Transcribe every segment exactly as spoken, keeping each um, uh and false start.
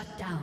Shut down.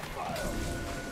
Fire.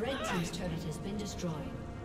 Red team's turret has been destroyed.